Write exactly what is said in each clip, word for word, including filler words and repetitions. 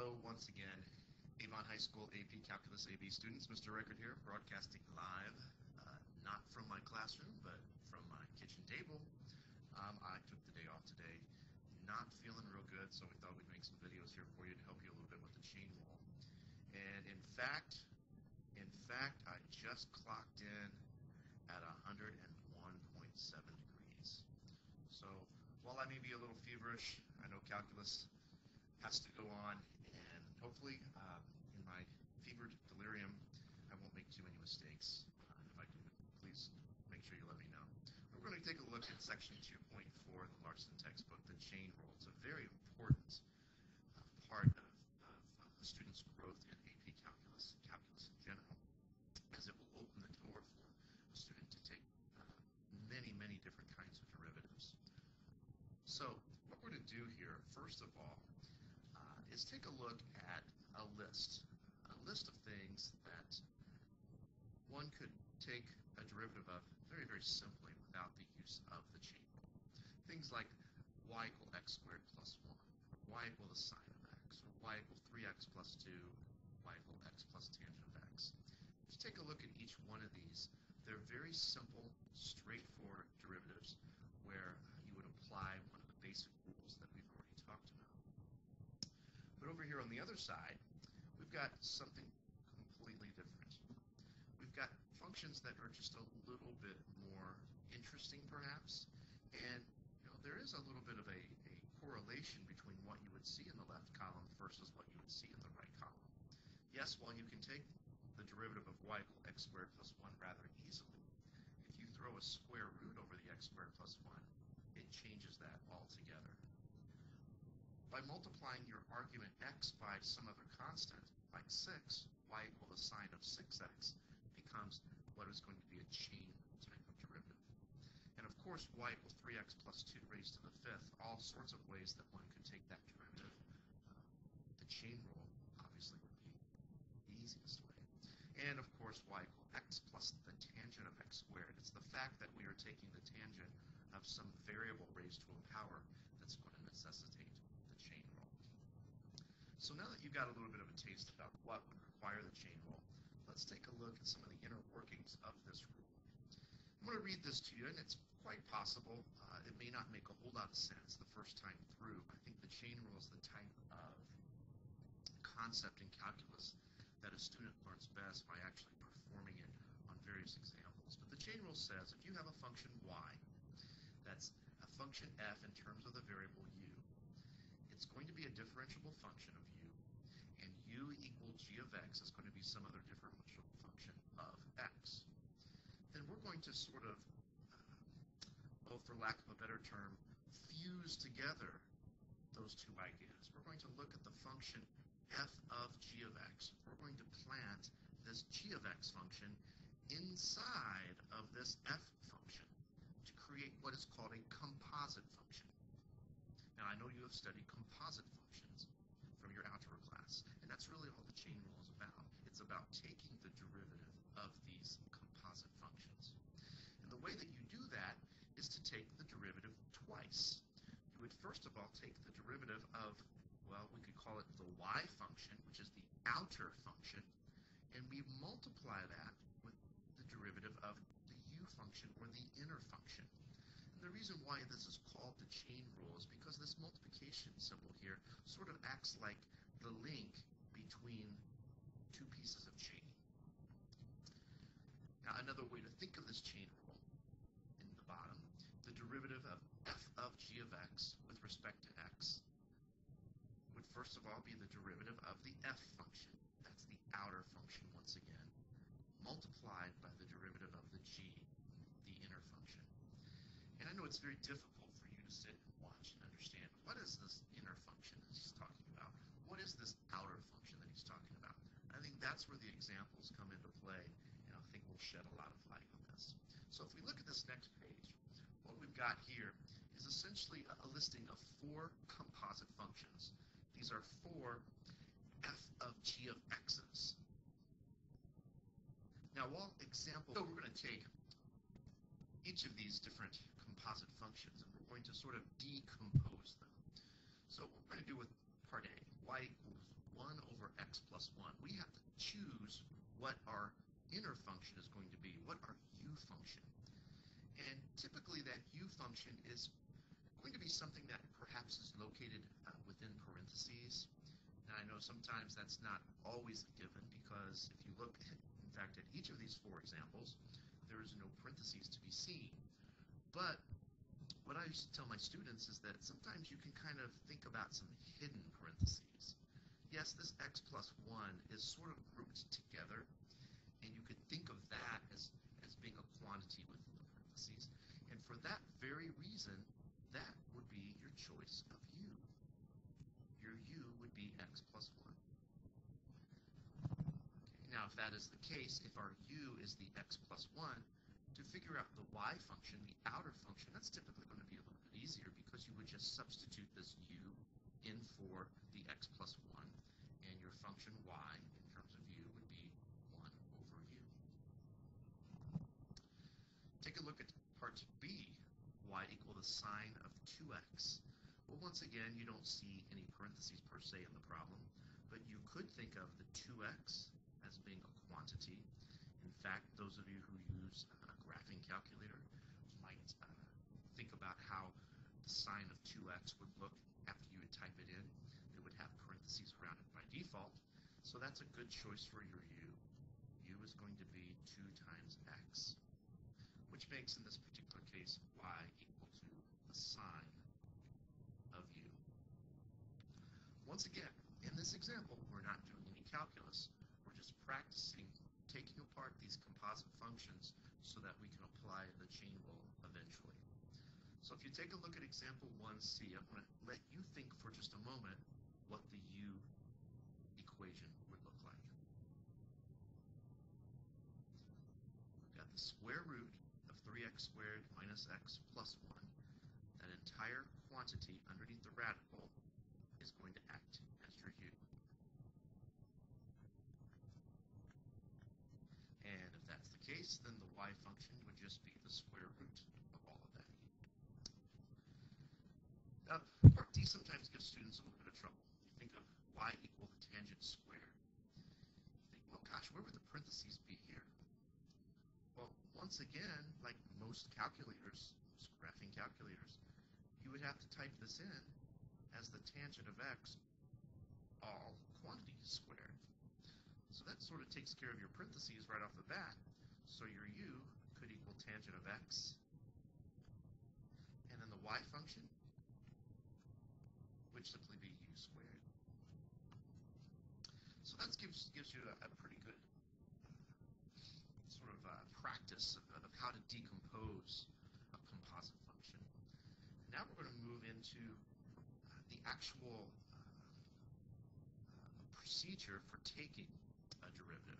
Hello once again, Avon High School A P Calculus A B students. Mister Rickard here, broadcasting live, uh, not from my classroom, but from my kitchen table. Um, I took the day off today, not feeling real good, so we thought we'd make some videos here for you to help you a little bit with the chain rule. And in fact, in fact, I just clocked in at one hundred one point seven degrees. So while I may be a little feverish, I know calculus has to go on, and hopefully um, in my fevered delirium, I won't make too many mistakes. Uh, if I do, please make sure you let me know. We're going to take a look at section two point four of the Larson textbook, the chain rule. It's a very important uh, part of, of uh, the student's growth in A P calculus, calculus in general, as it will open the door for a student to take uh, many, many different kinds of derivatives. So what we're going to do here, first of all, Uh, is take a look at a list, a list of things that one could take a derivative of very, very simply without the use of the chain rule. Things like y equal x squared plus one, or y equal the sine of x, or y equal three x plus two, y equal x plus tangent of x. Just take a look at each one of these. They're very simple, straightforward derivatives where you would apply one of the basic rules that we've already talked about. But over here on the other side, we've got something completely different. We've got functions that are just a little bit more interesting, perhaps. And you know, there is a little bit of a, a correlation between what you would see in the left column versus what you would see in the right column. Yes, while you can take the derivative of y equal x squared plus one rather easily, if you throw a square root over the x squared plus one, it changes that altogether. By multiplying your argument x by some other constant, like six, y equal the sine of six x becomes what is going to be a chain type of derivative. And of course, y equal three x plus two raised to the fifth, all sorts of ways that one could take that derivative. Uh, the chain rule, obviously, would be the easiest way. And of course, y equal x plus the tangent of x squared. It's the fact that we are taking the tangent of some variable raised to a power that's going to necessitate the chain rule. So now that you've got a little bit of a taste about what would require the chain rule, let's take a look at some of the inner workings of this rule. I'm going to read this to you, and it's quite possible. Uh, it may not make a whole lot of sense the first time through. I think the chain rule is the type of concept in calculus that a student learns best by actually performing it on various examples. But the chain rule says if you have a function y, that's a function f in terms of the variable u, it's going to be a differentiable function of u, and u equal g of x is going to be some other differentiable function of x. Then we're going to sort of, uh, well, for lack of a better term, fuse together those two ideas. We're going to look at the function f of g of x. We're going to plant this g of x function inside of this f function to create what is called a composite function. Now, I know you have studied composite functions from your algebra class, and that's really all the chain rule is about. It's about taking the derivative of these composite functions. And the way that you do that is to take the derivative twice. You would first of all take the derivative of, well, we could call it the y function, which is the outer function, and we multiply that with the derivative of the u function, or the inner function. And the reason why this is called the chain rule is because this multiplication symbol here sort of acts like the link between two pieces of chain. Now, another way to think of this chain rule, in the bottom, the derivative of f of g of x with respect to x would first of all be the derivative of the f function. That's the outer function once again, multiplied by the derivative of the g, the inner function. And I know it's very difficult for you to sit and watch and understand, what is this inner function that he's talking about? What is this outer function that he's talking about? And I think that's where the examples come into play, and I think we'll shed a lot of light on this. So if we look at this next page, what we've got here is essentially a listing of four composite functions. These are four f of g of x's. Now, while example, so we're going to take each of these different composite functions, and we're going to sort of decompose them. So what we're going to do with part A, y equals one over x plus one. We have to choose what our inner function is going to be, what our u function. And typically that u function is going to be something that perhaps is located uh, within parentheses. And I know sometimes that's not always a given, because if you look, at, in fact, at each of these four examples, there is no parentheses to be seen. But what I used to tell my students is that sometimes you can kind of think about some hidden parentheses. Yes, this x plus one is sort of grouped together, and you could think of that as, as being a quantity within the parentheses. And for that very reason, that would be your choice of u. Your u would be x plus one. Okay, now, if that is the case, if our u is the x plus one, to figure out the y function, the outer function, that's typically going to be a little bit easier, because you would just substitute this u in for the x plus one, and your function y in terms of u would be one over u. Take a look at part b, y equal the sine of two x. Well, once again, you don't see any parentheses per se in the problem, but you could think of the two x as being a quantity. In fact, those of you who use a graphing calculator might uh, think about how the sine of two x would look after you would type it in. It would have parentheses around it by default. So that's a good choice for your u. u is going to be two times x, which makes, in this particular case, y equal to the sine of u. Once again, in this example, we're not doing any calculus. We're just practicing taking apart these composite functions so that we can apply the chain rule eventually. So if you take a look at example one C, I'm going to let you think for just a moment what the u equation would look like. We've got the square root of three x squared minus x plus one. That entire quantity underneath the radical is going to act as your u. And if that's the case, then the y function would just be the square root of all of that. Now, part D sometimes gives students a little bit of trouble. You think of y equal the tangent squared. You think, well, gosh, where would the parentheses be here? Well, once again, like most calculators, most graphing calculators, you would have to type this in as the tangent of x, all quantities squared. So that sort of takes care of your parentheses right off the bat. So your u could equal tangent of x. And then the y function would simply be u squared. So that gives, gives you a, a pretty good sort of uh, practice of, of how to decompose a composite function. And now we're going to move into uh, the actual uh, uh, procedure for taking a derivative.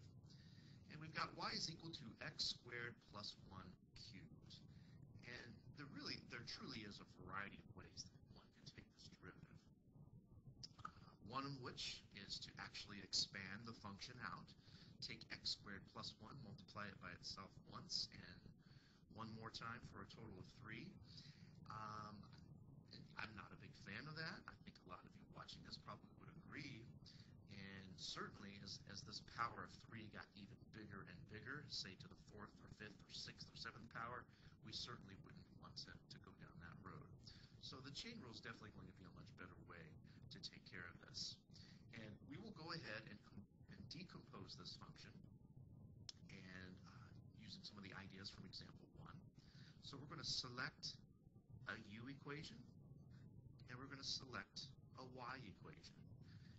And we've got y is equal to x squared plus one cubed. And there really, there truly is a variety of ways that one can take this derivative. Uh, one of which is to actually expand the function out, take x squared plus one, multiply it by itself once and one more time for a total of three. Um, I'm not a big fan of that. I think a lot of you watching this probably would agree. And certainly, as, as this power of three got even bigger and bigger, say to the fourth or fifth or sixth or seventh power, we certainly wouldn't want to, to go down that road. So the chain rule is definitely going to be a much better way to take care of this. And we will go ahead and, and decompose this function and uh, using some of the ideas from example one. So we're going to select a u equation, and we're going to select a y equation.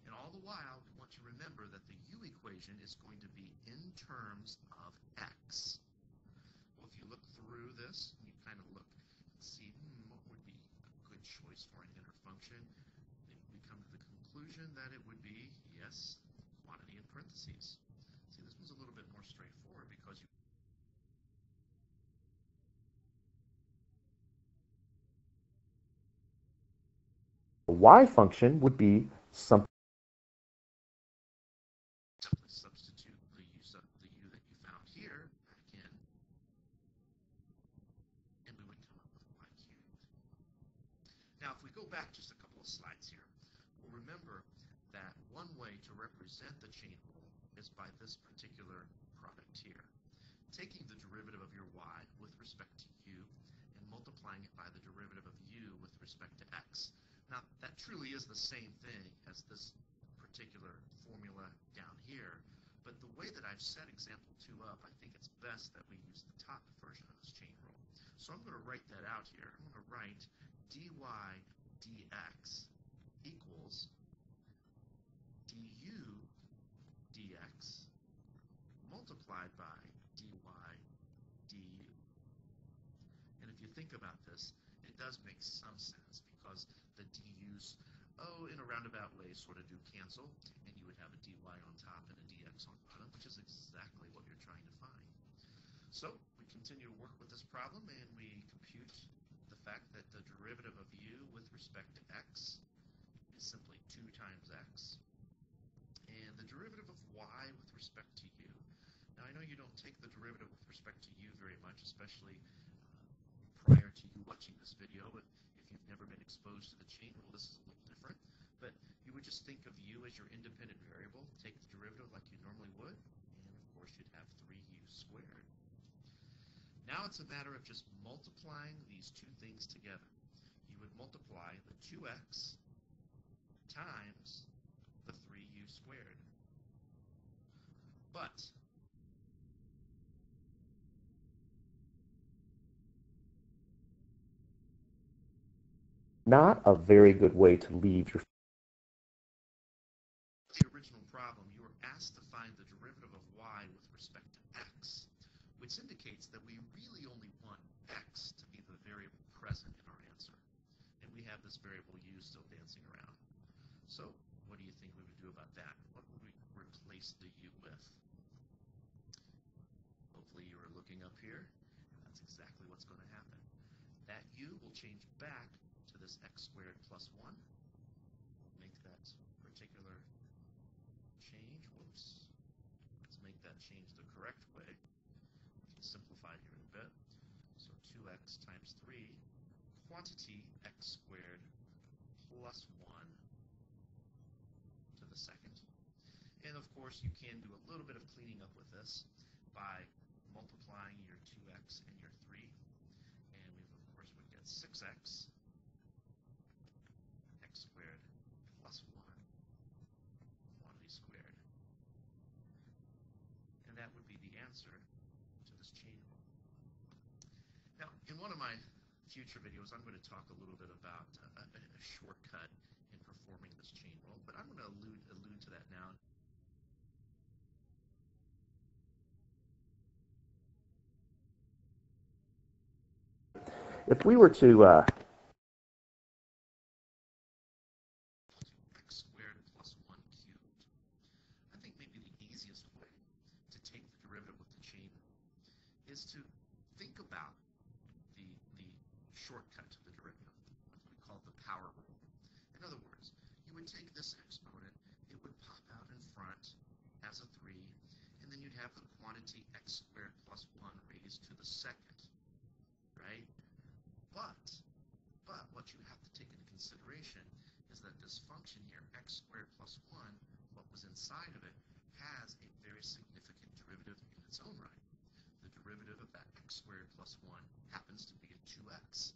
And all the while, we want to remember that the u equation is going to be in terms of x. Well, if you look through this, and you kind of look and see hmm, what would be a good choice for an inner function, then we come to the conclusion that it would be, yes, quantity in parentheses. See, this one's a little bit more straightforward because you the y function would be something back just a couple of slides here. Well, remember that one way to represent the chain rule is by this particular product here. Taking the derivative of your y with respect to u and multiplying it by the derivative of u with respect to x. Now, that truly is the same thing as this particular formula down here, but the way that I've set example two up, I think it's best that we use the top version of this chain rule. So I'm going to write that out here. I'm going to write dy dx equals du dx multiplied by dy du. And if you think about this, it does make some sense because the du's, oh, in a roundabout way, sort of do cancel, and you would have a dy on top and a dx on bottom, which is exactly what you're trying to find. So we continue to work with this problem, and we compute the fact that the derivative of u with respect to x is simply two times x, and the derivative of y with respect to u. Now, I know you don't take the derivative with respect to u very much, especially prior to you watching this video. If you've never been exposed to the chain rule, this is a little different, but you would just think of u as your independent variable, take the derivative like you normally would, and of course you'd have three u squared. Now it's a matter of just multiplying these two things together. You would multiply the two x times the three u squared. But not a very good way to leave your the original problem. You were asked to find the derivative of y with respect to x, which indicates that we really only want x to be the variable present in our answer, and we have this variable u still dancing around. So what do you think we would do about that? What would we replace the u with? Hopefully you are looking up here. That's exactly what's going to happen. That u will change back to this x squared plus one. We'll make that particular change. Whoops. Let's make that change the correct way. We can simplify here in a bit. So two x times three, quantity x squared plus one to the second. And of course, you can do a little bit of cleaning up with this by multiplying your two x and your three. And we, of course, would get six x. X squared plus one, quantity squared. And that would be the answer to this chain rule. Now, in one of my future videos, I'm going to talk a little bit about a, a, a shortcut in performing this chain rule, but I'm going to allude, allude to that now. If we were to uh is to think about the, the shortcut to the derivative, what we call the power rule. In other words, you would take this exponent, it would pop out in front as a three, and then you'd have the quantity x squared plus one raised to the second, right? But, but what you have to take into consideration is that this function here, x squared plus one, what was inside of it, has a very significant derivative in its own right. Derivative of that x squared plus one happens to be a two x.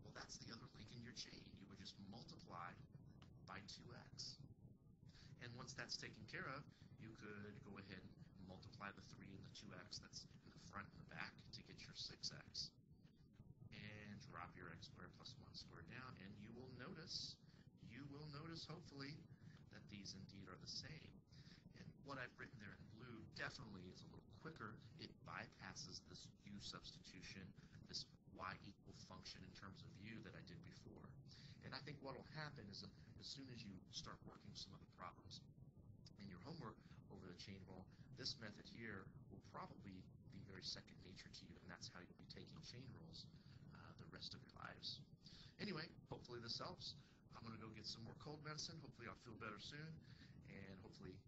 Well, that's the other link in your chain. You would just multiply by two x. And once that's taken care of, you could go ahead and multiply the three and the two x that's in the front and the back to get your six x. And drop your x squared plus one squared down, and you will notice, you will notice hopefully, that these indeed are the same. And what I've written there in blue definitely is a little quicker. It bypasses this u substitution, this y equal function in terms of u that I did before. And I think what will happen is that as soon as you start working some of the problems in your homework over the chain rule, this method here will probably be very second nature to you, and that's how you'll be taking chain rules uh, the rest of your lives. Anyway, hopefully this helps. I'm going to go get some more cold medicine. Hopefully I'll feel better soon, and hopefully